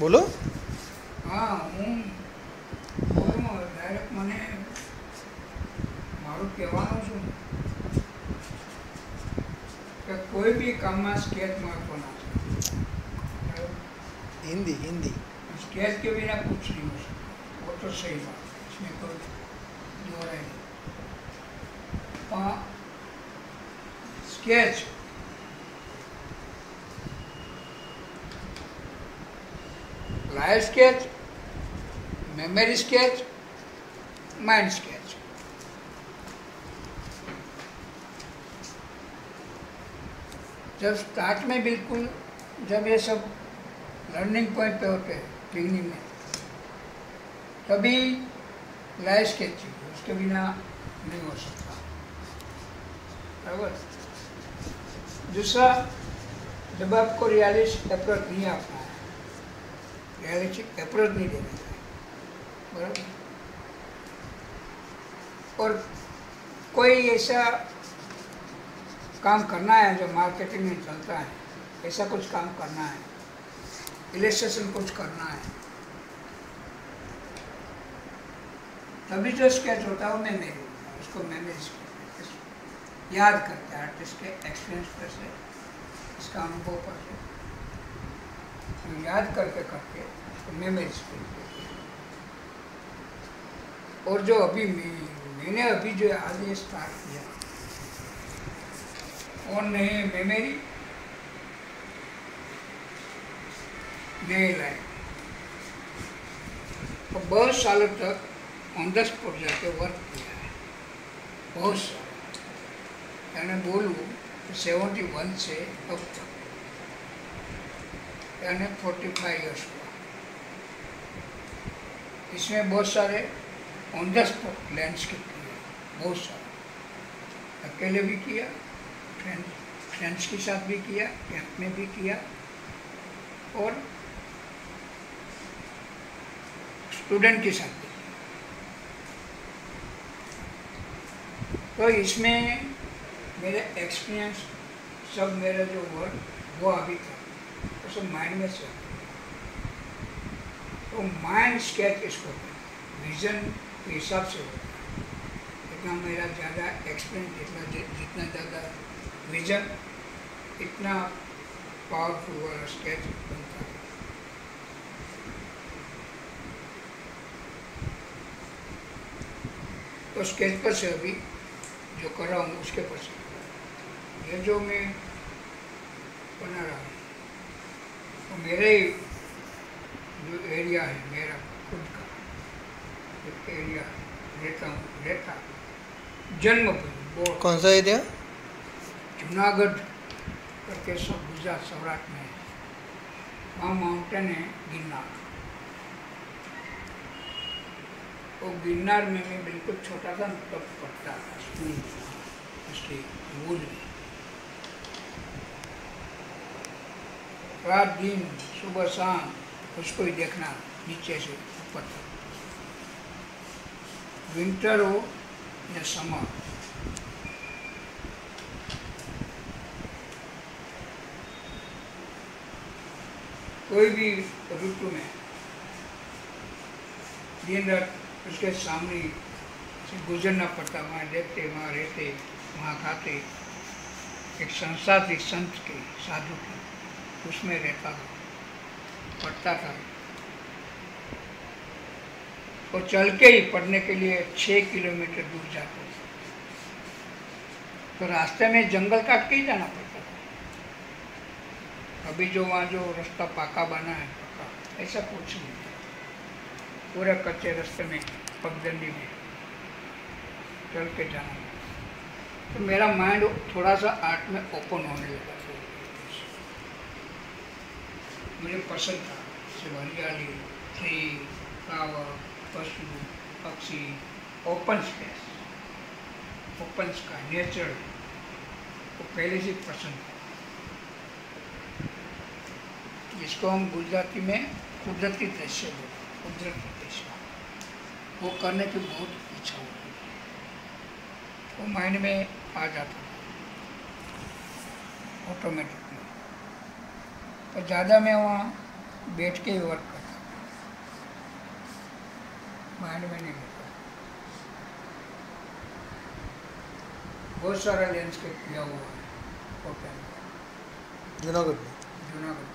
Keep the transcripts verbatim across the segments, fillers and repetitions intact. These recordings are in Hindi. बोलो हाँ हूँ डायरेक्ट मैंने मारू कहवानुं छुं के कोई भी काम में स्केच महत्व ना हिंदी हिंदी स्केच के बिना कुछ नहीं हो सकता वो तो सही बात इसमें कोई दो राय नहीं sketch life sketch memory sketch mind sketch जब स्टार्ट में बिल्कुल जब ये सब लर्निंग पॉइंट पे होते हैं बिगनिंग में तभी लाइफ स्केच उसके बिना नहीं हो सकता बराबर। दूसरा जब आपको रियलिस्टिक अप्रोच नहीं आता है रियलिस्टिक अप्रोच नहीं देना है बराबर। और कोई ऐसा काम करना है जो मार्केटिंग में चलता है ऐसा कुछ काम करना है इलेस्ट्रेशन कुछ करना है तभी जो स्केच होता है वो मेमोरी उसको मेमोरी याद करते हैं आर्टिस्ट के एक्सपीरियंस पर से इसका अनुभव पर से तो याद करके करके उसको मेमोरीज करते हैं। और जो अभी मैं, मैंने अभी जो आज ये स्टार्ट किया और नए मेमोरी नए लाए और बहुत सालों तक ऑन द स्पॉट जाके वर्क किया है बहुत साल यानी बोलूँ सेवेंटी वन से अब तक यानी फोर्टी फाइव ईयर्स हुआ। इसमें बहुत सारे ऑन द स्पॉट लैंडस्केप किए बहुत सारे अकेले भी किया फ्रेंड फ्रेंड्स के साथ भी किया कैंप में भी किया और स्टूडेंट के साथ भी किया। तो इसमें मेरे एक्सपीरियंस सब मेरा जो वर्ड वो अभी था तो सब माइंड में से तो माइंड स्केच इसको विजन के हिसाब से होता है इतना मेरा ज़्यादा एक्सपीरियंस जितना जितना ज़्यादा विजन इतना पावरफुल वाला स्केच बनता है। तो स्केच पर से अभी जो कर रहा हूँ उसके पर से ये जो मैं बना रहा हूँ तो मेरे ही जो एरिया है मेरा खुद का जो एरिया है रहता हूँ रहता जन्मभूमि कौन सा एरिया जूनागढ़ करके सब गुजरात सौराष्ट्र में है वहाँ माउंटेन है गिरनार वो गिरनार में मैं बिल्कुल छोटा था तब पढ़ता था स्कूल उसके मूल में रात दिन सुबह शाम उसको ही देखना नीचे से ऊपर तक विंटर हो या समर कोई भी ऋतु में दिन रात उसके सामने से गुजरना पड़ता वहाँ देखते वहाँ रहते वहाँ खाते एक संसार एक संत के साधु के उसमें रहता था पढ़ता था और चल के ही पढ़ने के लिए छः किलोमीटर दूर जाते तो रास्ते में जंगल काट के ही जाना पड़ता था। अभी जो वहाँ जो रास्ता पाका बना है पक्का ऐसा कुछ नहीं पूरा कच्चे रास्ते में पगडंडी में चल के जाना तो मेरा माइंड थोड़ा सा आर्ट में ओपन होने लगा मुझे पसंद था सिर्फ हरियाली ट्री फ्लावर पशु पक्षी open space open sky nature वो पहले से पसंद था जिसको हम गुजराती में कुदरती दृश्य बोलते कुदरती वो करने की बहुत इच्छा होती है वो माइंड में आ जाता है ऑटोमेटिकली तो ज़्यादा मैं वहाँ बैठ के वर्क माइंड में नहीं मिलता। बहुत सारा लैंडस्केप किया हुआ है कोटा में, जूनागढ़ में। जूनागढ़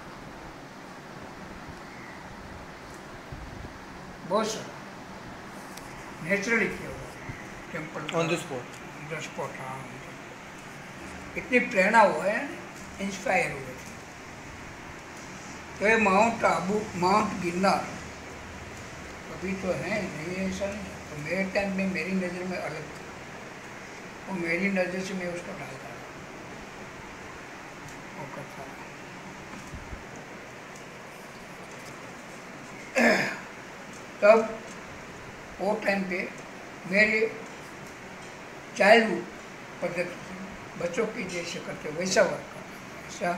बहुत सारा नेचुरली किया हुआ है temple on the spot. On the spot हाँ, इतनी प्रेरणा हुआ है, इंस्पायर हुए। तो ये माउंट आबू, माउंट गिरनार अभी तो है नहीं, ऐसा नहीं। तो मेरे टाइम में मेरी नज़र में अलग था, वो तो मेरी नज़र से मैं उसको डालता था, वो करता था। तब वो टाइम पे मेरे चाइल्डहुड पद्धति से बच्चों की जैसे करते वैसा वर्क करता, ऐसा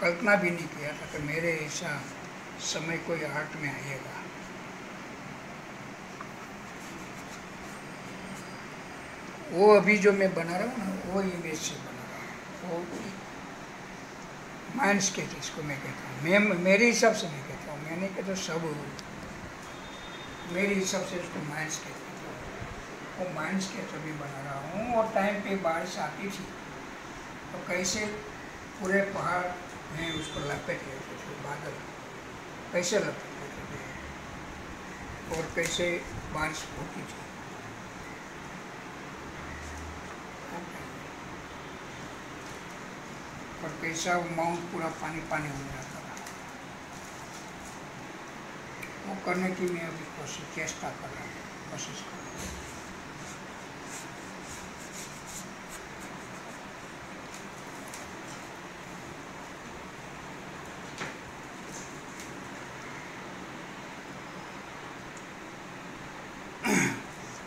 कल्पना भी नहीं किया था कि मेरे ऐसा समय कोई आर्ट में आएगा। वो अभी जो मैं बना रहा हूँ ना, वो इमेज से बना रहा हूँ, वो माइंड स्केच इसको मैं कहता हूँ। मैं मेरे हिसाब से नहीं कहता हूँ, मैंने कहता सब मेरे हिसाब से उसको माइंड स्केच कहता हूँ। वो माइंड स्केच अभी बना रहा हूँ। और टाइम पे बारिश आती थी तो कैसे पूरे पहाड़ में उसको लपेट लेते थे, बादल कैसे लपेट लेते थे और कैसे बारिश होती थी। और कैसा माउंट पूरा पानी पानी हो जाता था। वो करने की मैं अभी कोशिश चेष्टा कर रहा हूँ, कोशिश कर रहा हूँ।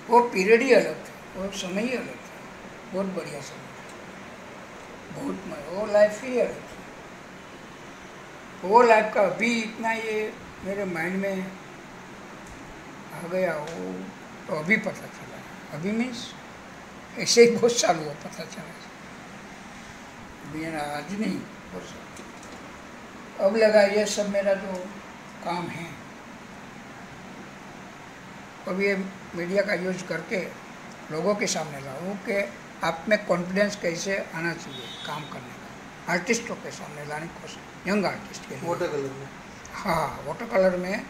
वो पीरियड ही अलग था, वो समय ही अलग था, बहुत बढ़िया समय था, बहुत मज़ा। वो लाइफ ही अलग थी, वो लाइफ का अभी इतना ये मेरे माइंड में आ गया वो तो अभी पता चला। अभी मीन्स ऐसे ही बहुत साल हुआ पता चला, अभी आज नहीं बहुत साल। अब लगा ये सब मेरा जो काम है, अब ये मीडिया का यूज करके लोगों के सामने लाओ कि आप में कॉन्फिडेंस कैसे आना चाहिए काम करने का। आर्टिस्टों के सामने लाने की कोशिश, यंग आर्टिस्ट के लिए। वाटर कलर में हाँ, वाटर कलर में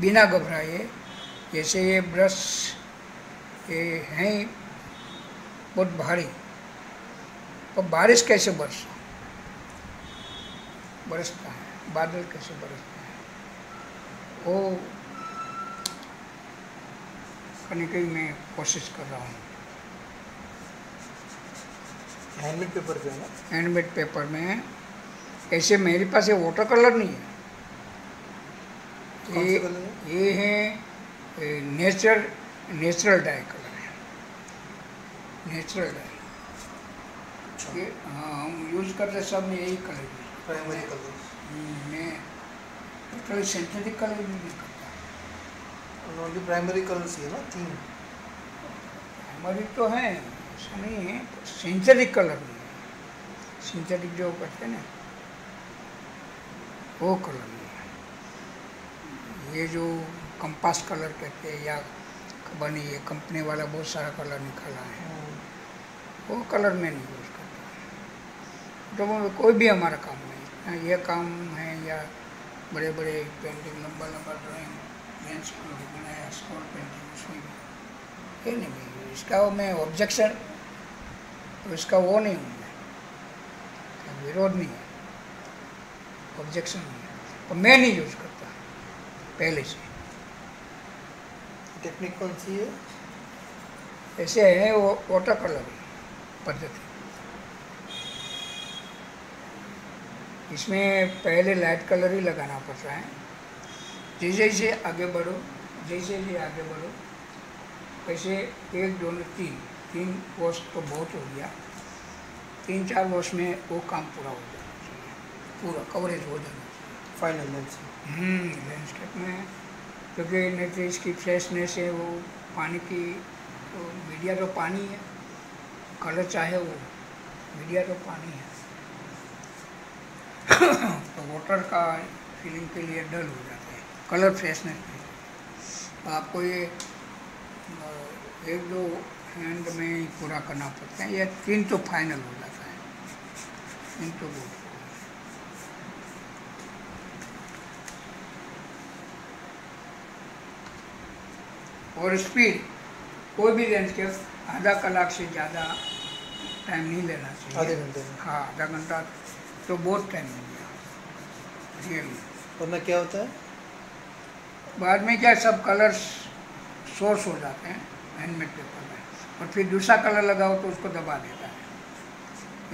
बिना घबराए, जैसे ये ब्रश ये हैं बहुत भारी, और बारिश कैसे बरस बरसता है, बादल कैसे बरसता है, वो करने की मैं कोशिश कर रहा हूँ। हैंडमेड पेपर पे ना, हैंडमेड पेपर में ऐसे मेरे पास ये वाटर कलर नहीं है, ये है? ये है नेचर नेचुरल डाई कलर है, नेचुरल डाई। ये हाँ हम यूज़ करते सब में यही कलर, प्राइमरी कलर। मैं टोटल सिंथेटिक कलर भी नहीं करता, ओनली प्राइमरी कलर्स है ना तीन। प्राइमरी तो है, ऐसा नहीं है, सिंथेटिक कलर नहीं है, सिंथेटिक जो करते हैं ना वो कलर नहीं है। ये जो कंपास कलर कहते हैं या बनी है कंपनी वाला, बहुत सारा कलर निकाला है, वो कलर में नहीं यूज़ करता। तो कोई भी हमारा काम नहीं, ये काम है या बड़े बड़े पेंटिंग, लंबा लंबा ड्राइंग, मेंस को बनाया स्कॉल पेंटिंग, उसमें ये नहीं मिली। इसका मैं ऑब्जेक्शन और इसका वो नहीं हूँ, विरोध नहीं है, ऑब्जेक्शन नहीं है, और मैं नहीं यूज़ करता पहले से। टेक्निक कौन सी है? ऐसे है वो वाटर कलर पद्धति। इसमें पहले लाइट कलर ही लगाना पड़ता है। जैसे जैसे आगे बढ़ो, जैसे जैसे आगे बढ़ो वैसे एक दोनों तीन तीन वॉश तो बहुत हो गया, तीन चार वॉश में वो काम पूरा हो जाना चाहिए, पूरा कवरेज हो जाना चाहिए फाइनल लेंस। हम्म लैंडस्केप में क्योंकि नहीं तो इसकी फ्रेशनेस है, वो पानी की तो मीडिया तो पानी है, कलर चाहे वो मीडिया तो पानी है। तो वाटर का फीलिंग के लिए डल हो जाता है, कलर फ्रेशनेस आपको ये एक दो हैंड में ही पूरा करना पड़ता है, या तीन तो फाइनल हो जाता है, तीन तो बहुत। और स्पीड कोई भी रेंज के आधा कलाक से ज़्यादा टाइम नहीं लेना चाहिए। आधे घंटे में? हाँ, आधा घंटा तो बहुत टाइम मिल गया रियली। और में क्या होता है बाद में, क्या सब कलर्स सोर्स हो जाते हैं हैंडमेड पेपर में, और फिर दूसरा कलर लगाओ तो उसको दबा देता है।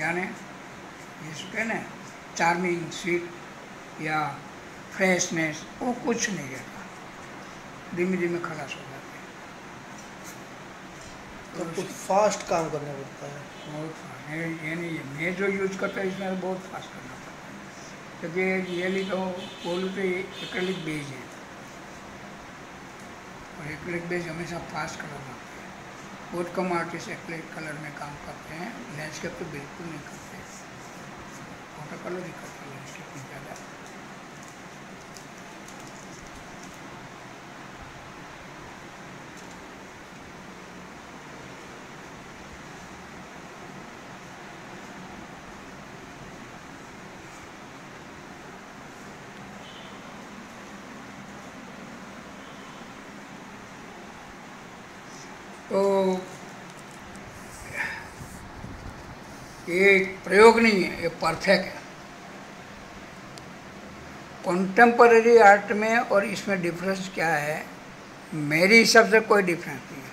यानी इसके ना चार्मिंग सीट या फ्रेशनेस वो कुछ नहीं रहता, धीमे धीमे खलास हो जाता है। तो कुछ फास्ट काम करना पड़ता है, बहुत फास्ट। ये नहीं, मैं जो यूज करता है इसमें बहुत फास्ट करना पड़ता है, क्योंकि रियली तो बोलूँ तो ये एक्रेलिक बेस है, और एक्रेलिक बेस हमेशा फास्ट कलर लगता है। बहुत कम आर्टिस्ट एक्रेलिक कलर में काम करते हैं, लैंडस्केप तो बिल्कुल नहीं करते, वाटर कलर ही करते हैं लैंडस्केप में ज़्यादा। तो ये प्रयोग नहीं है, ये परफेक्ट है। कंटेम्परेरी आर्ट में और इसमें डिफरेंस क्या है, मेरे हिसाब से कोई डिफरेंस नहीं है।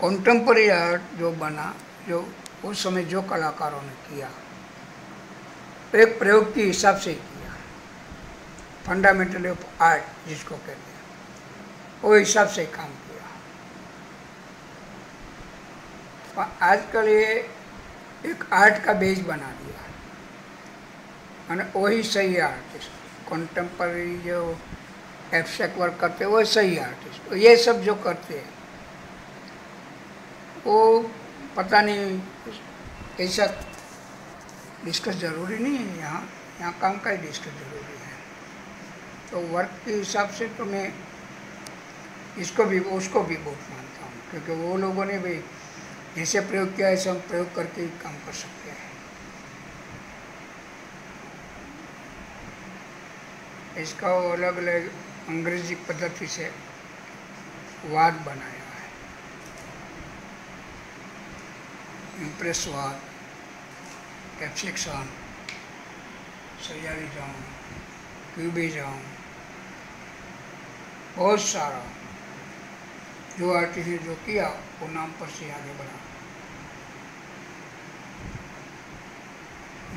कंटेम्परेरी आर्ट जो बना, जो उस समय जो कलाकारों ने किया, एक प्रयोग के हिसाब से किया, फंडामेंटल ऑफ आर्ट जिसको कहते हैं, वो हिसाब से काम किया। आजकल ये एक आर्ट का बेस बना दिया, मैंने वही सही आर्टिस्ट, कंटेम्परेरी जो एब्स्ट्रैक्ट वर्क करते हैं वो सही आर्टिस्ट, ये सब जो करते हैं वो पता नहीं ऐसा डिस्कस ज़रूरी नहीं है। यहाँ यहाँ काम का ही डिस्कस ज़रूरी है। तो वर्क के हिसाब से तो मैं इसको भी उसको भी बहुत मानता हूँ, क्योंकि वो लोगों ने भी जैसे प्रयोग किया है ऐसे हम प्रयोग करके काम कर सकते हैं। इसका अलग अलग अंग्रेजी पद्धति से वाद बनाया है, इम्प्रेसवाद, कैप्सिक्सन, सरियालिज्म, क्यूबिज्म, बहुत सारा जो आर्टिस्ट ने जो किया वो नाम पर से आगे बढ़ा।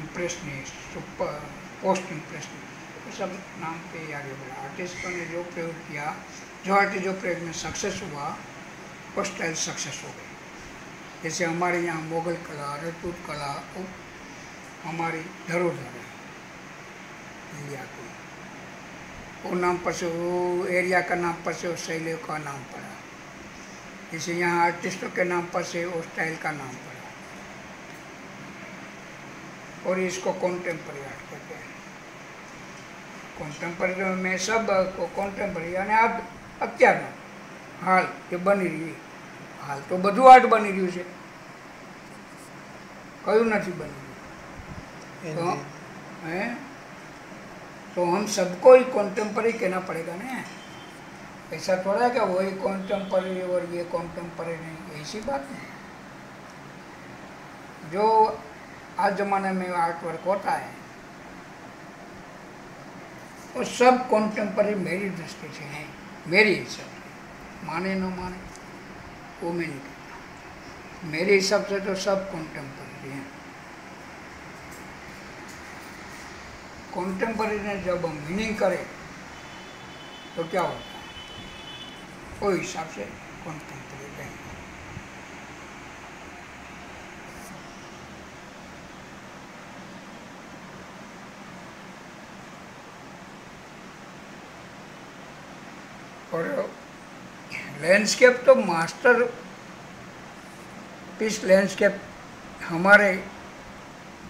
इम्प्रेशनिस्ट, सुपर पोस्ट इम्प्रेशनिस्ट, वो सब नाम पे आगे बढ़ा। आर्टिस्टों ने जो प्रयोग किया, जो आर्टिस्ट जो प्रयोग में सक्सेस हुआ वो स्टाइल सक्सेस हो गई। जैसे हमारे यहाँ मुगल कला, रजपूत कला, वो हमारी धरोहर है इंडिया की, वो नाम पर से वो एरिया का नाम पर से वो शैलियों का नाम पड़ा। जैसे यहाँ आर्टिस्टों के नाम पर से और स्टाइल का नाम पड़ा, और इसको कॉन्टेम्परेरी आर्ट कहते हैं। कॉन्टेम्परेरी में सब को कॉन्टेम्परेरी यानी आप अत्यारना हाल जो बनी रही, हाल तो बधु आर्ट बनी रही है, कयूं नहीं बनी रही। तो है तो हम सबको ही कॉन्टेम्परेरी कहना पड़ेगा ना, ऐसा थोड़ा है क्या वही कॉन्टेम्परेरी और ये कॉन्टेम्परेरी नहीं, ऐसी बात नहीं। जो आज ज़माने में आर्ट वर्क होता है वो सब कॉन्टेम्परेरी मेरी दृष्टि से है, मेरे हिसाब से, माने न माने वो मैं नहीं कहता, मेरे हिसाब से तो सब कॉन्टेम्परेरी हैं। कॉन्टेम्परेरी ने जब हम मीनिंग करें तो क्या होता है, वो हिसाब से कंटेम्परेरी कहेंगे। और लैंडस्केप तो मास्टर पीस लैंडस्केप हमारे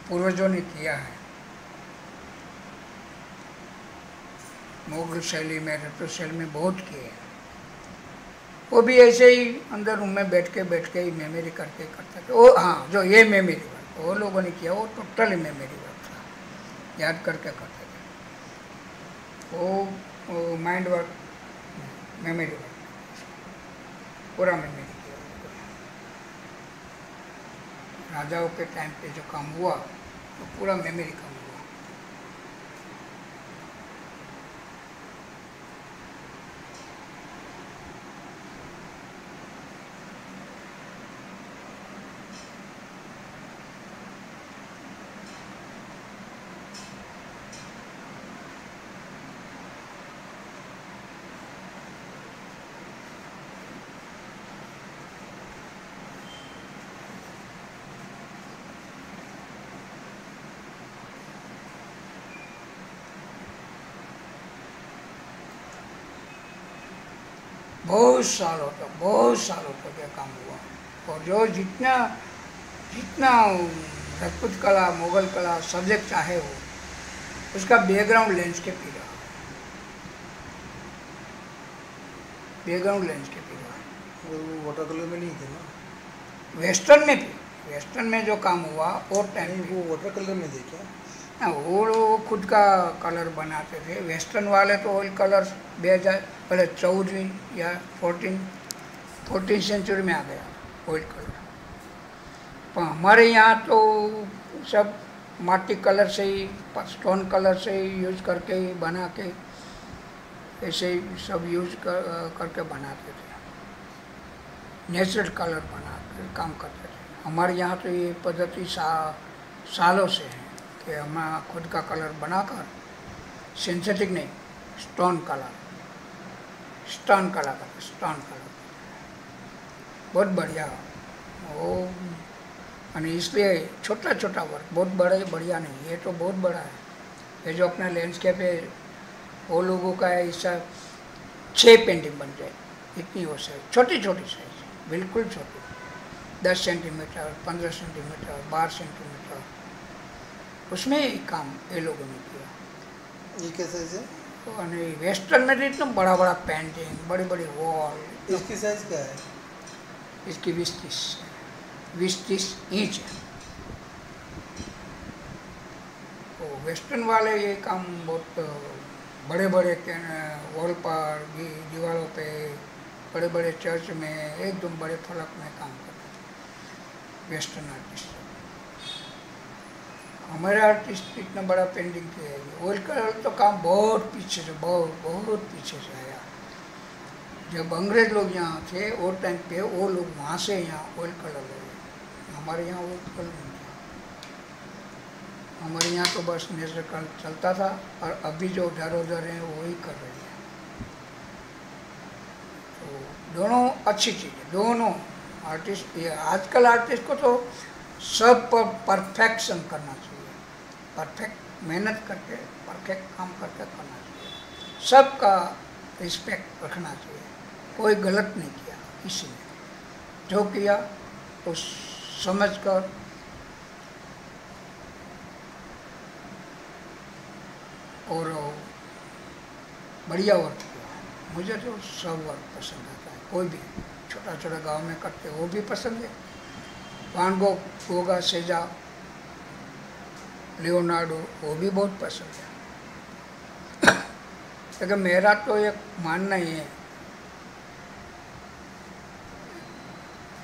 पूर्वजों ने किया है, मुगल शैली में, रजपूत शैली में बहुत किए हैं। वो भी ऐसे ही अंदर रूम में बैठ के बैठ के ही मेमोरी करके करता था। वो हाँ जो ये मेमोरी वर्क वो लोगों ने किया वो टोटली मेमोरी वर्क था, याद करके करते थे। वो, वो माइंड वर्क मेमोरी वर्क पूरा मेमोरी किया। राजाओं के टाइम पे जो काम हुआ वो तो पूरा मेमोरी काम हुआ। बहुत सालों तक बहुत सालों तक यह काम हुआ। और जो जितना जितना राजपूत कला मुगल कला सब्जेक्ट चाहे हो उसका बैकग्राउंड लैंडस्केप ही रहा, बैकग्राउंड लैंडस्केप ही रहा। वाटर कलर में नहीं थे ना, वेस्टर्न में थे। वेस्टर्न में जो काम हुआ और टाइम वो वाटर कलर में थे क्या? ना, वो लोग खुद का कलर बनाते थे। वेस्टर्न वाले तो ऑयल कलर भेजा पहले चौदह या फोर्टीन फोर्टीन सेंचुरी में आ गया ऑयल कलर। पर हमारे यहाँ तो सब माटी कलर से ही स्टोन कलर से ही यूज करके ही बना के ऐसे ही सब यूज कर, करके बनाते थे, नेचुरल कलर बना के काम करते थे। हमारे यहाँ तो ये पद्धति सा, सालों से है कि हम खुद का कलर बनाकर सिंथेटिक नहीं stone colour stone colour stone colour बहुत बढ़िया वो। और इसलिए छोटा छोटा वर्क बहुत बड़ा बढ़िया नहीं, ये तो बहुत बड़ा है। ये जो अपना लैंडस्केप है वो लोगों का है इसका छः पेंटिंग बन जाए इतनी वो साइज, छोटी छोटी साइज बिल्कुल छोटी, दस सेंटीमीटर पंद्रह सेंटीमीटर बारह सेंटीमीटर उसमें काम ये लोगों ने किया। ये कैसे से? तो वेस्टर्न में तो इतना बड़ा बड़ा पेंटिंग बड़ी बड़ी वॉल। इसकी साइज क्या है? इसकी बीस तीस बीस तीस इंच है। तो वेस्टर्न वाले ये काम बहुत बड़े बड़े वॉल पर दीवारों पे बड़े बड़े चर्च में एकदम बड़े फलक में काम करते वेस्टर्न आर्टिस्ट। हमारे आर्टिस्ट इतना बड़ा पेंटिंग किया है। ऑयल कलर तो काम बहुत पीछे से बहुत बहुत पीछे से आया। जब अंग्रेज लोग यहाँ थे वो टाइम पे वो लोग वहाँ से यहाँ ऑयल कलर ले गए, हमारे यहाँ ऑयल कलर नहीं था। हमारे यहाँ तो बस नेचुरल कलर चलता था और अभी जो उधर उधर हैं वही कर रहे हैं। तो दोनों अच्छी चीज़ है, दोनों आर्टिस्ट। ये आजकल आर्टिस्ट को तो सब पर परफेक्शन करना चाहिए, परफेक्ट मेहनत करके परफेक्ट काम करके करना चाहिए, सबका रिस्पेक्ट रखना चाहिए, कोई गलत नहीं किया किसी ने, जो किया तो समझ कर और बढ़िया वर्क किया। मुझे तो सब वर्क पसंद आता है, कोई भी छोटा छोटा गांव में करते वो भी पसंद है। वान गो गोगा सेजा लियोनार्डो वो भी बहुत पसंद है। लेकिन मेरा तो एक मानना ही है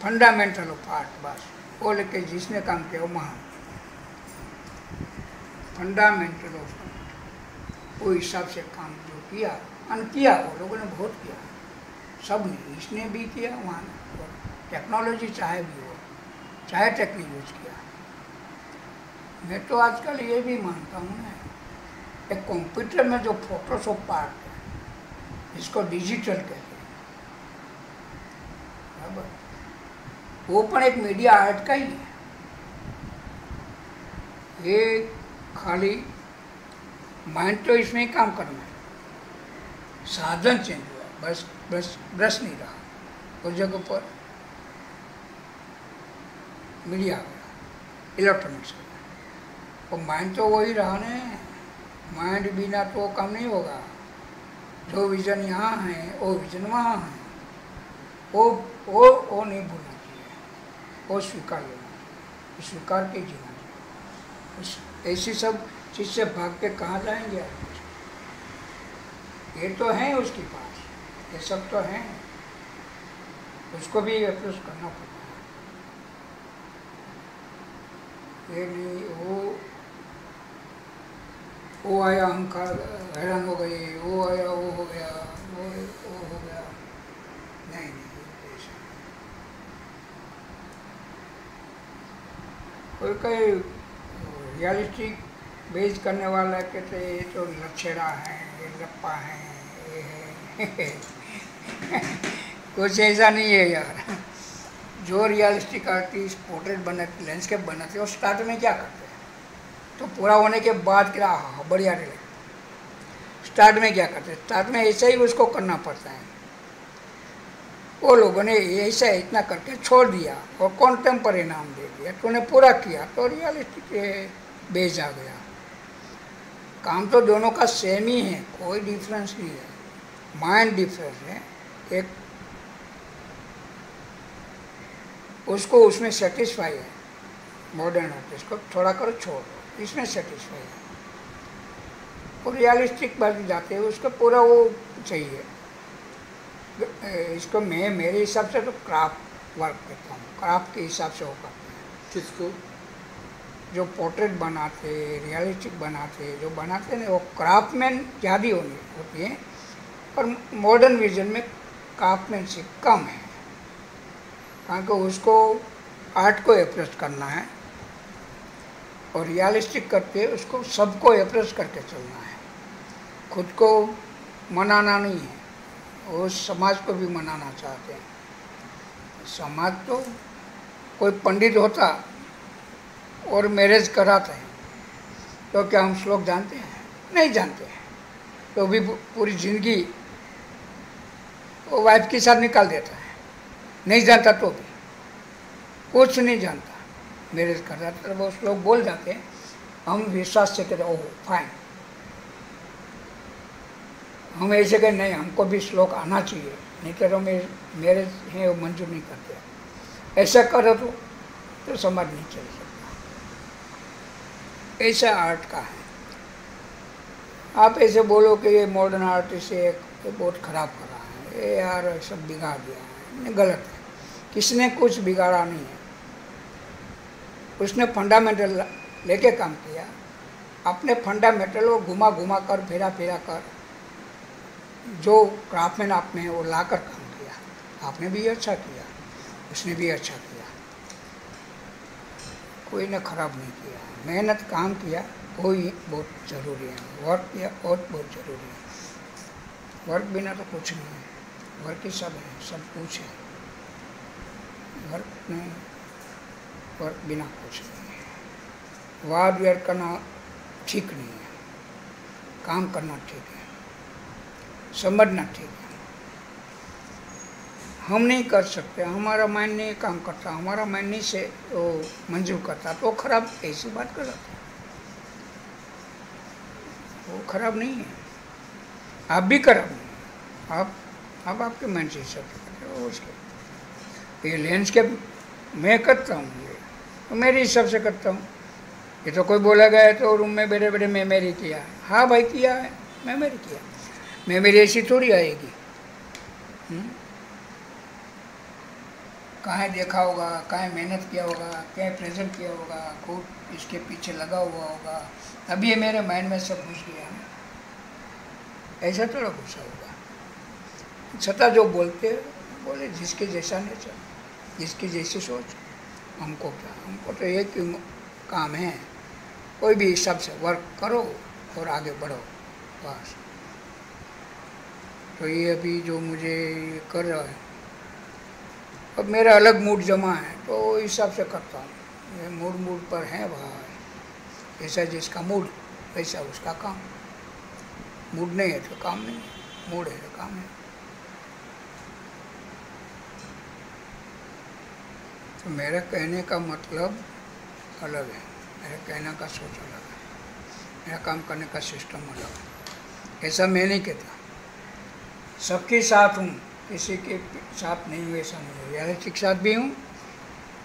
फंडामेंटल ऑफ आर्ट बस वो लेके जिसने काम किया वो महान। फंडामेंटल ऑफ आर्ट वो हिसाब से काम जो किया अन किया वो लोगों ने बहुत किया, सब ने इसने भी किया वहाँ ने। टेक्नोलॉजी चाहे भी हो चाहे टेक्निक यूज किया। मैं तो आजकल ये भी मानता हूँ ना एक कंप्यूटर में जो फोटोशॉप पार्ट है इसको डिजिटल कहते हैं बराबर, वो पर एक मीडिया आर्ट का ही है। ये खाली माइंड तो इसमें काम करना है, साधन चेंज हुआ बस बस ब्रश नहीं रहा उस जगह पर मीडिया गया इलेक्ट्रॉनिक्स गया। और माइंड तो वही रहा ने, माइंड बिना तो काम नहीं होगा। जो विज़न यहाँ है वो विज़न वहाँ है, वो वो वो नहीं बोलना चाहिए, वो स्वीकार लेना, स्वीकार के जीना चाहिए। ऐसी सब चीज़ से भाग के कहाँ जाएंगे आप? ये तो हैं उसके पास, ये सब तो हैं, उसको भी अप्रोच करना पड़ता है। ये नहीं वो वो आया, हम खा हैरान हो गए, वो आया वो हो गया, वो वो हो गया, नहीं नहीं ऐसा कोई कोई रियलिस्टिक बेच करने वाला कहते ये तो लक्षणा है, ये लप्पा है, ये है कुछ ऐसा नहीं है यार। जो रियलिस्टिक आर्टिस्ट पोर्ट्रेट बनाते, लैंडस्केप बनाते हैं, वो स्टार्ट में क्या करते हैं, तो पूरा होने के बाद क्या बढ़िया नहीं लगता। स्टार्ट में क्या करते हैं, स्टार्ट में ऐसा ही उसको करना पड़ता है। वो लोगों ने ऐसा इतना करके छोड़ दिया और कॉन्टेम्परेरी नाम दे दिया, तो उन्हें पूरा किया तो रियलिस्टिक बेच आ गया। काम तो दोनों का सेम ही है, कोई डिफरेंस नहीं है, माइंड डिफरेंस है। एक उसको उसमें सेटिस्फाई है, मॉडर्न आर्टिस्ट को थोड़ा करो छोड़ दो, इसमें सेटिस्फाई है। और रियलिस्टिक बात जाते हैं उसको पूरा वो चाहिए। इसको मैं मेरे हिसाब से तो क्राफ्ट वर्क करता हूँ, क्राफ्ट के हिसाब से वो करते हैं। किसको? जो पोर्ट्रेट बनाते, रियलिस्टिक बनाते, जो बनाते ना, वो क्राफ्टमैन ज़्यादा होनी होती है, पर मॉडर्न विजन में क्राफ्टमैन से कम है, कारण कि उसको आर्ट को अप्रोच करना है, और रियलिस्टिक करते उसको सबको अप्रोच करके चलना है, खुद को मनाना नहीं है, और समाज को भी मनाना चाहते हैं। समाज तो कोई पंडित होता और मैरिज कराते हैं तो क्या हम श्लोक जानते हैं? नहीं जानते हैं, तो भी पूरी जिंदगी वो वाइफ के साथ निकाल देता है, नहीं जानता तो भी कुछ नहीं जानता, मैरिज कर जाता तो वो श्लोक बोल जाते हैं। हम विश्वास से कहते ओह फाइन, हम ऐसे कहें नहीं हमको भी श्लोक आना चाहिए, नहीं कह रहा हूँ मैरिज है वो मंजूर नहीं करते। ऐसा करो तो, तो समझ नहीं चलेगा। ऐसा आर्ट का है। आप ऐसे बोलो कि ये मॉडर्न आर्टिस्ट ये बहुत ख़राब कर रहा है, ये यार सब बिगाड़ दिया है, गलत है। किसने कुछ बिगाड़ा नहीं है, उसने फंडामेंटल लेके काम किया। अपने फंडामेंटल और घुमा घुमा कर फेरा फेरा कर जो क्राफ्टमैन आप में वो ला कर काम किया। आपने भी अच्छा किया, उसने भी अच्छा किया, कोई ने ख़राब नहीं किया। मेहनत काम किया वो ही बहुत ज़रूरी है, वर्क किया और बहुत ज़रूरी है। वर्क बिना तो कुछ नहीं है, वर्क ही सब है, सब कुछ है। वर्क नहीं, वर्क बिना कुछ नहीं है। वाद विवाद करना ठीक नहीं है, काम करना ठीक है, समझना ठीक है। हम नहीं कर सकते, हमारा माइंड नहीं काम करता, हमारा माइंड नहीं से वो मंजूर करता तो खराब, ऐसी बात कर रहा था। वो खराब नहीं है, आप भी खराब नहीं, आप आप आपके माइंड से हिसाब उसके। ये लैंडस्केप मैं करता हूँ, ये तो मेरे हिसाब से करता हूँ। ये तो कोई बोला गया है तो रूम में बैठे बैठे मैं मेरी किया है, हाँ भाई किया है, मैं मेरी किया, मैं मेरी ऐसी थोड़ी आएगी। हुँ? कहाँ देखा होगा, कहाँ मेहनत किया होगा, कहाँ प्रेजेंट किया होगा, खूब इसके पीछे लगा हुआ होगा, तभी ये मेरे माइंड में सब घुस गया है। ऐसा थोड़ा गुस्सा होगा। छता जो बोलते बोले जिसके जैसा नेचर, जिसकी जैसी सोच, हमको क्या, हमको तो एक ही काम है, कोई भी हिसाब से वर्क करो और आगे बढ़ो बस। तो ये अभी जो मुझे कर रहा है, अब मेरा अलग मूड जमा है तो हिसाब से करता हूँ। ये मूड मूड पर है भाई, ऐसा जिसका मूड वैसा उसका काम। मूड नहीं है तो काम नहीं, मूड है तो काम है। तो मेरा कहने का मतलब अलग है, मेरा कहने का सोच अलग है, मेरा काम करने का सिस्टम अलग है। ऐसा मैं नहीं कहता सबके साथ हूँ किसी के साथ नहीं हूँ ऐसा नहीं है। रियलिस्टिक के साथ भी हूँ,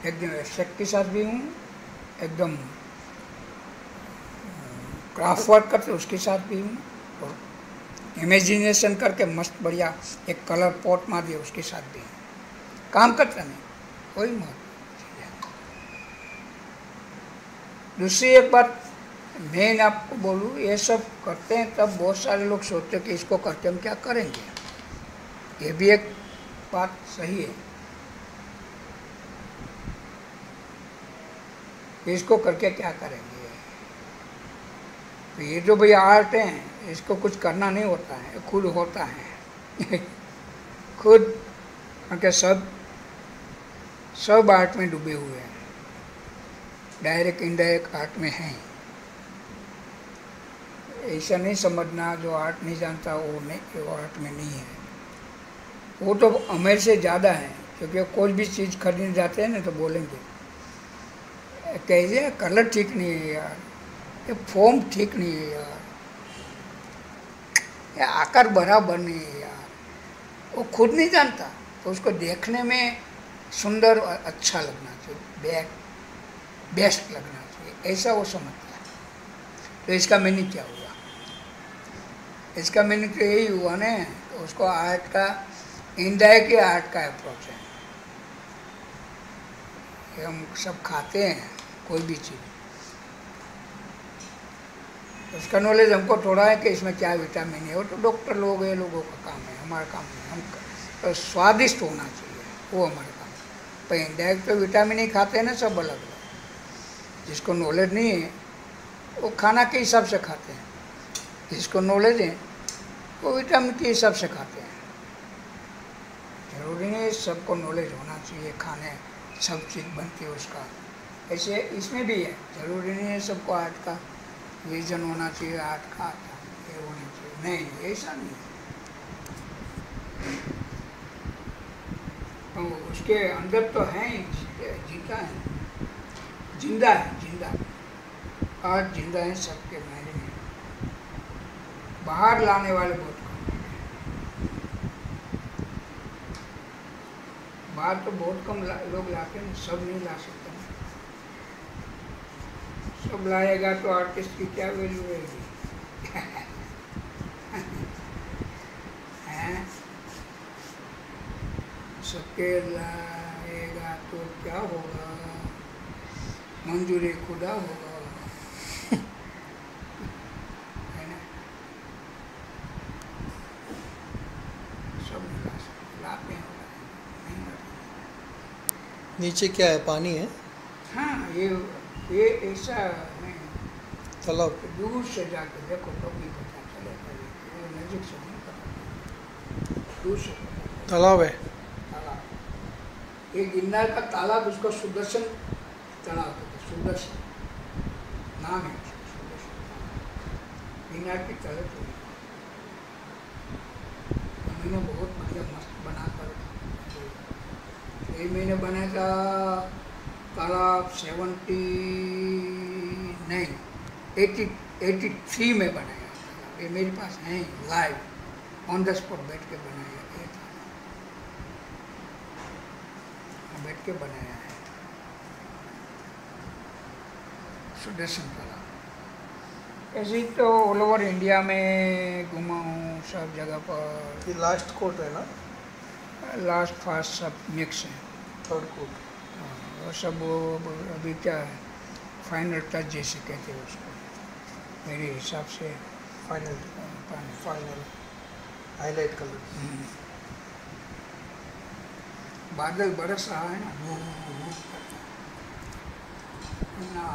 एकदम एक्सेक्ट के साथ भी हूँ, एकदम क्राफ्ट वर्क करते उसके साथ भी हूँ, और इमेजिनेशन करके मस्त बढ़िया एक कलर पॉट मार दिया उसके साथ भी हूँ। काम करता नहीं कोई महत्व। दूसरी एक बात मैं आपको बोलूँ, ये सब करते हैं तब बहुत सारे लोग सोचते कि इसको करके हम क्या करेंगे, ये भी एक बात सही है। इसको करके क्या करेंगे, तो ये जो भैया आर्ट हैं इसको कुछ करना नहीं होता है, खुद होता है। खुद उनके सब सब आर्ट में डूबे हुए हैं, डायरेक्ट इनडायरेक्ट आर्ट में हैं। ऐसा नहीं समझना जो आर्ट नहीं जानता वो नहीं, वो आर्ट में नहीं है। वो तो अमीर से ज़्यादा है, क्योंकि कोई भी चीज़ खरीदने जाते हैं ना तो बोलेंगे कैसे कलर ठीक नहीं है यार, ये फॉर्म ठीक नहीं है यार, ये आकार बराबर नहीं है यार। वो खुद नहीं जानता तो उसको देखने में सुंदर और अच्छा लगना चाहिए, बेस्ट लगना चाहिए, ऐसा वो समझता है। तो इसका मैंने क्या हुआ, इसका मैंने तो यही हुआ ना, तो उसको आर्ट का इनडायरेक्ट आर्ट का अप्रोच है। हम सब खाते हैं कोई भी चीज़, उसका नॉलेज हमको थोड़ा है कि इसमें क्या विटामिन है, वो तो डॉक्टर लोग ये लोगों का काम है, हमारा काम है। हम तो स्वादिष्ट होना चाहिए, वो हमारा काम है। पर इनडायरेक्ट तो विटामिन ही खाते हैं ना सब अलग अलग। जिसको नॉलेज नहीं है वो खाना के हिसाब से खाते हैं, जिसको नॉलेज है वो विटामिन के हिसाब से खाते हैं। जरूरी नहीं सबको नॉलेज होना चाहिए, खाने सब चीज़ बनती है उसका, ऐसे इसमें भी है। जरूरी नहीं है सबको आर्ट का विजन होना चाहिए, आर्ट का ये होना चाहिए, नहीं ऐसा नहीं है। तो उसके अंदर तो है, जीता है, जिंदा है, जिंदा आर्ट जिंदा है सबके मायने में। बाहर लाने वाले बहुत कम, बाहर तो बहुत कम ला, लोग लाते हैं, सब नहीं ला सकते। सब लाएगा तो आर्टिस्ट की क्या वैल्यू रहेगी। सबके लाएगा तो क्या होगा, मंजूरी खुदा होगा। नीचे क्या है, पानी है? हाँ, ये ये ऐसा है तालाब, दूर से जाकर देखो तो भी पता चलेगा, ये नज़दीक से नहीं पता, दूर से तालाब है। तालाब, ये गिरनार का तालाब, उसका सुदर्शन तालाब है, सुदर्शन नाम है गिरनार की तालाब। मैंने बहुत बढ़िया मस्त बनाकर ये मैंने बनाया था तालाब, seventy nine eighty eighty three में बनाया था ये, मेरे पास नहीं, लाइव ऑन द स्पॉट बैठ के बनाया ये था, बैठ के बनाया है सुदर्शन तालाब। ऐसे तो ऑल ओवर इंडिया में घूमा हूँ सब जगह पर। ये लास्ट कोर्ट है ना, लास्ट फास्ट सब मिक्स है, थर्ड कोट वो सब वो अभी क्या है फाइनल टच जैसे कहते हैं उसको, मेरे हिसाब से फाइनल फाइनल हाईलाइट कलर। बादल बरस रहा है ना, वो ना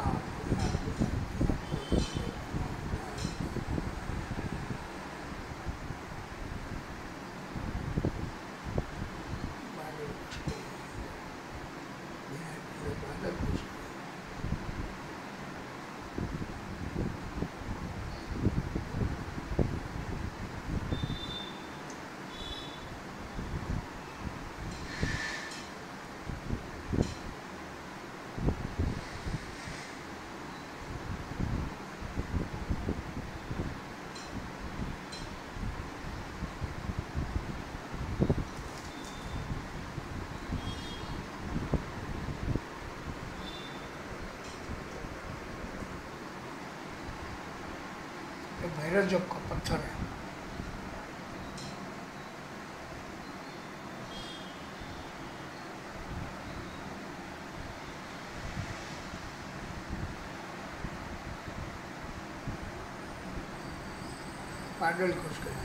नीरज जो पत्थर है। पैडल को उसके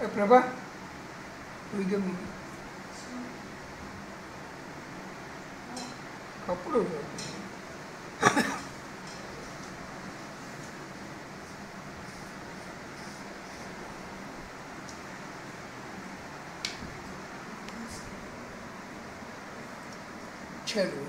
Hey Prabha, do you give me? Kapuru. Chelu.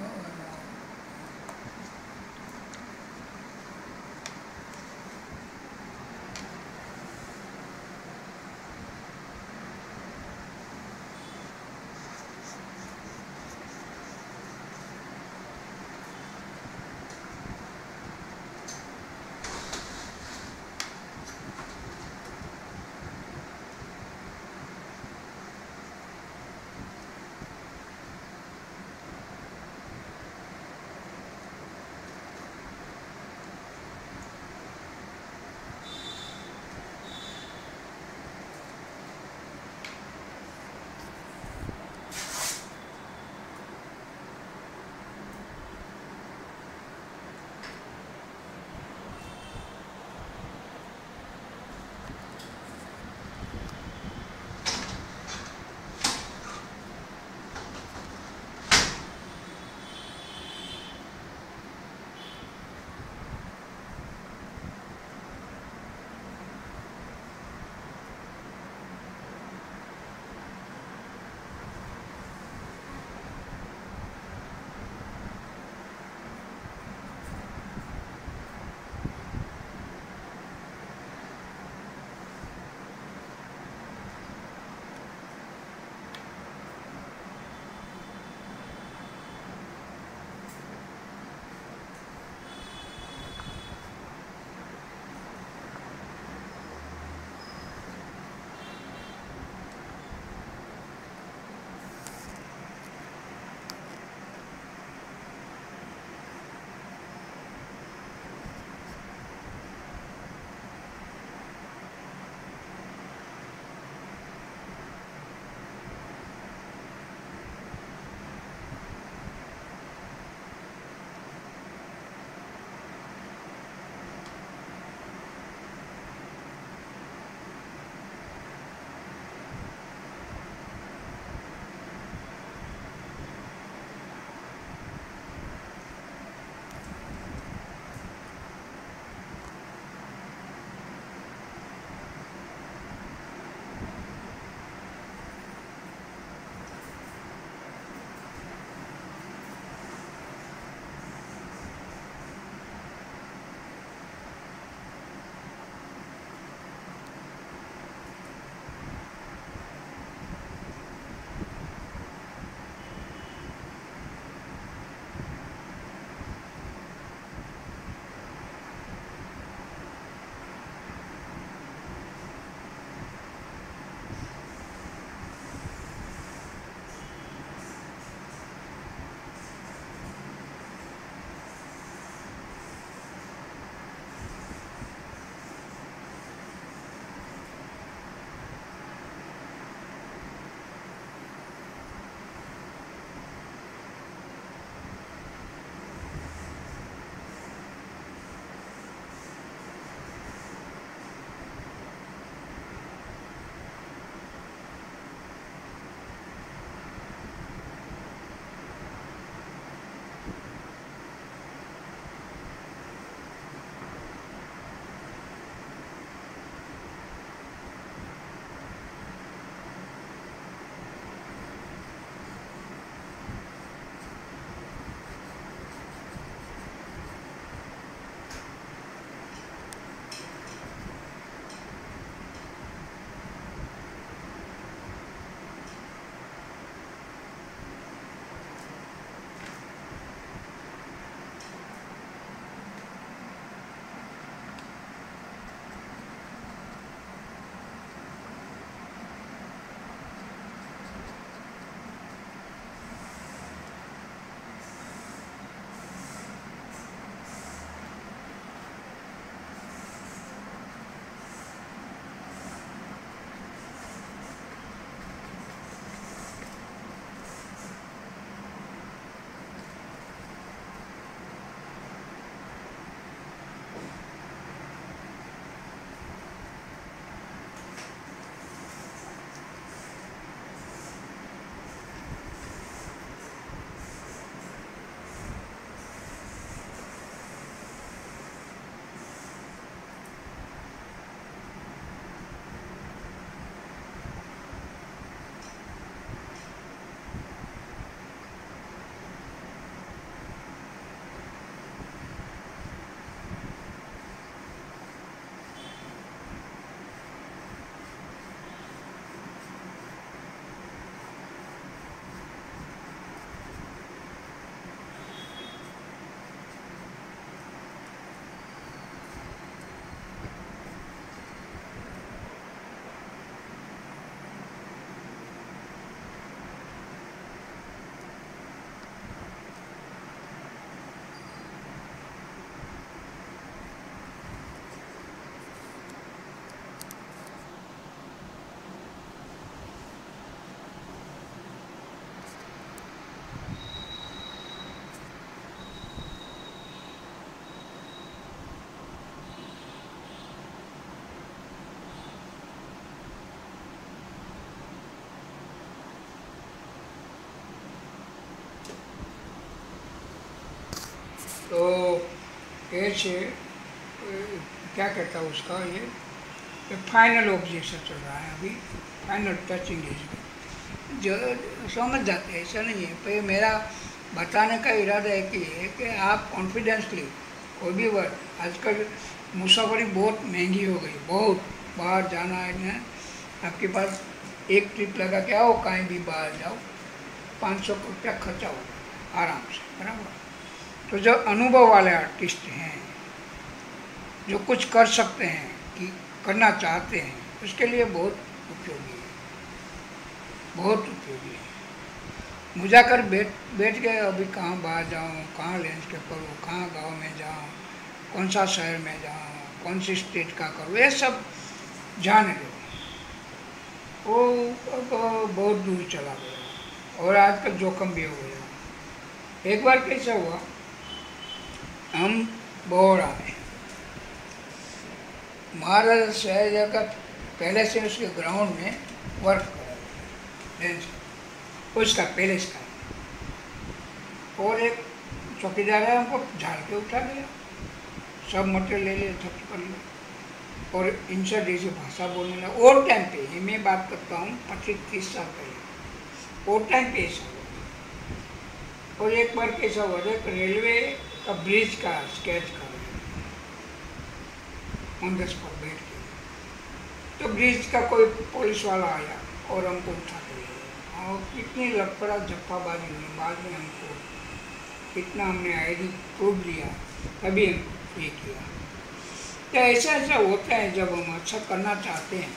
तो एच क्या कहता है उसका, ये फाइनल ऑब्जेक्शन चल रहा है अभी, फाइनल टचिंग जो समझ जाते हैं, ऐसा नहीं है। पर मेरा बताने का इरादा है कि है कि आप कॉन्फिडेंसली कोई भी वर्ड, आजकल मुसाफरी बहुत महंगी हो गई, बहुत बाहर जाना है, आपके पास एक ट्रिप लगा के आओ, कहीं भी बाहर जाओ, पाँच सौ रुपया खर्चा हो आराम से, बराबर। तो जो अनुभव वाले आर्टिस्ट हैं, जो कुछ कर सकते हैं कि करना चाहते हैं, उसके लिए बहुत उपयोगी है, बहुत उपयोगी है। मुझाकर बैठ बैठ गए अभी, कहाँ बाहर जाऊँ, कहाँ लैंडस्केप करूँ, कहाँ गांव में जाऊँ, कौन सा शहर में जाऊँ, कौन सी स्टेट का करूँ, ये सब जाने दो, वो बहुत दूर चला गया। और आजकल जोखम भी हो गया। एक बार कैसा हुआ, हम बोर आए, महाराजा शहजाद का पहले से उसके ग्राउंड में वर्क कर, उसका पैलेस का, और एक चौकीदार है हमको झाड़ के उठा दिया, सब मटेरियल ले लिया, थप्पड़ कर लिया, और इनसे जैसी भाषा बोलने लगा। और टाइम पे ये मैं बात करता हूँ पच्चीस तीस साल पहले, और टाइम पे ऐसा हुआ। और एक बार कैसा हुआ, एक रेलवे का ब्रिज का स्केच कर रहे ऑन द स्पॉट बैठ के, तो ब्रिज का कोई पुलिस वाला आया और हमको उठा के ले गया। और कितनी लफड़ा झप्पाबाजी हुई, बाद में हमको कितना हमने आई डी प्रूफ दिया, तभी हम ये किया। तो ऐसा ऐसा होता है जब हम अच्छा करना चाहते हैं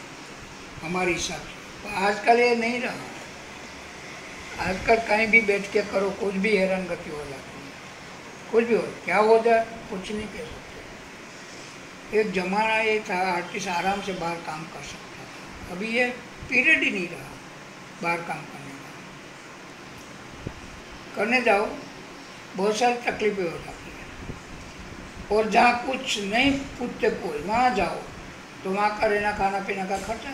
हमारे हिसाब से। तो आजकल ये नहीं रहा, आजकल कहीं भी बैठ के करो, कुछ भी हैरानगति हो जाती है, कुछ भी हो, क्या हो जाए, कुछ नहीं कह सकते। एक ज़माना ये था आर्टिस्ट आराम से बाहर काम कर सकता था, अभी ये पीरियड ही नहीं रहा बाहर काम करने का। करने जाओ बहुत सारी तकलीफें हो जाती, और जहाँ कुछ नहीं पूछते कोई, वहाँ जाओ तो वहाँ का रहना खाना पीना का खर्चा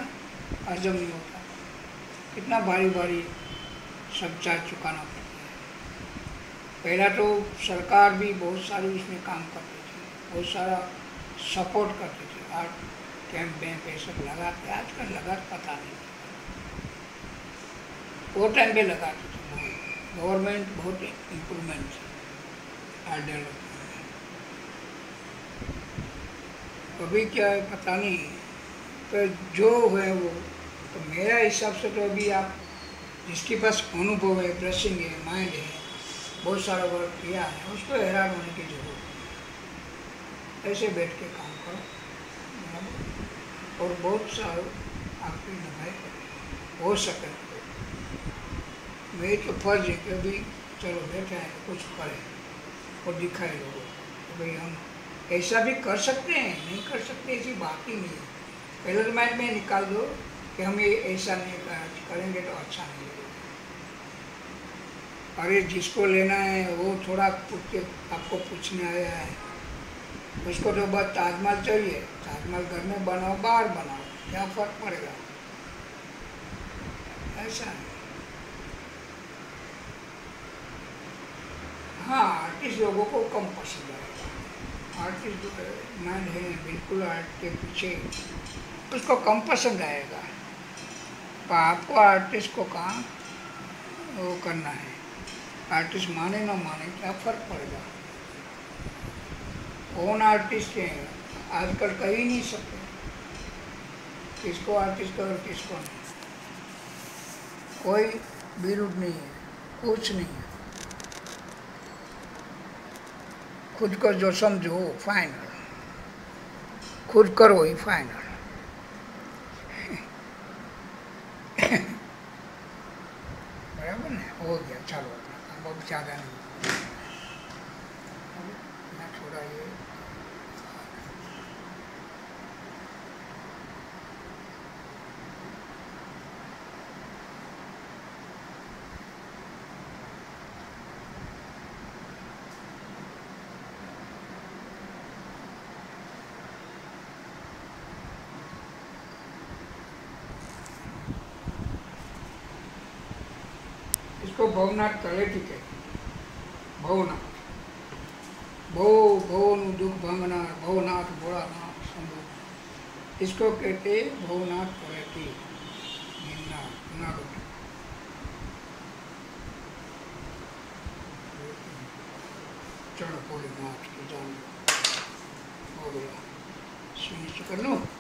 हजम नहीं होता, कितना भारी भारी सब चार्ज चुकाना पड़ता है। पहला तो सरकार भी बहुत सारी उसमें काम करती थी, बहुत सारा सपोर्ट करती थी, आर्ट कैंप वैम्प ये सब लगाते, आजकल लगा पता नहीं, वो टाइम पर लगाते थे। गवर्नमेंट बहुत इम्प्रूवमेंट थी आर्ट डेवलपमेंट, अभी क्या है पता नहीं। तो जो है वो तो मेरा हिसाब से तो अभी आप जिसके पास अनुभव है, ब्रशिंग है, माइंड है, बहुत सारा वर्क किया है, उसको हैरान होने की जरूरत है। ऐसे बैठ के काम करो और बहुत सारा आपकी नफाई हो सके। मेरी तो फर्ज है कि अभी चलो बैठे हैं, कुछ करें और दिखाए लोगों को तो भाई हम ऐसा भी कर सकते हैं, नहीं कर सकते ऐसी बात ही नहीं है। पहले तो माइंड में निकाल दो कि हम ये ऐसा नहीं करेंगे तो अच्छा नहीं लगेगा। अरे जिसको लेना है वो थोड़ा पूछ के आपको पूछने आया है, उसको तो बस ताजमहल चाहिए, ताजमहल घर में बनाओ बाहर बनाओ, क्या फर्क पड़ेगा, ऐसा है। हाँ आर्टिस्ट लोगों को कम पसंद आएगा, आर्टिस्ट जो मान है बिल्कुल आर्ट के पीछे, उसको कम पसंद आएगा। पर आपको आर्टिस्ट को कहाँ वो करना है, आर्टिस्ट माने ना माने क्या फर्क पड़ेगा। कौन आर्टिस्ट हैं आजकल कह ही नहीं सकते, किसको आर्टिस्ट करो किसको नहीं, कोई विरोध नहीं है, कुछ नहीं है। खुद को जो समझो फाइनल, खुद करो ही फाइनल। बराबर है, हो गया चलो अपना, अब ज़्यादा नहीं। मैं थोड़ा ये भवनाथ तलेटी कहते हैं, भवनाथ भो भो नु दुख भंगनार भवनाथ भोलानाथ शंभु, इसको कहते भवनाथ कहते नागपुर। चलो भोलेनाथ की जान हो गया, सुनिश्चित कर लो।